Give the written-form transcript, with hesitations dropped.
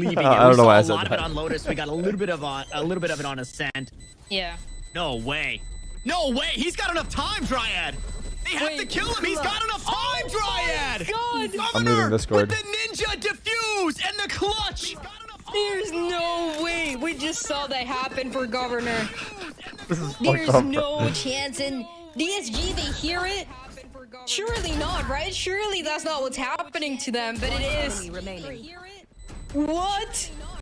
leaving it. I don't know why I said that. We saw a lot of it on Lotus. We got a little bit of it on Ascent. Yeah. No way. No way. He's got enough time, Dryad. They have to kill him. He's got enough time, Dryad. God. Governor with the ninja diffuse and the clutch. There's no way. We just saw that happen for Governor. There's no chance. And DSG, they hear it. Surely not, right? Surely that's not what's happening to them, but it is. What?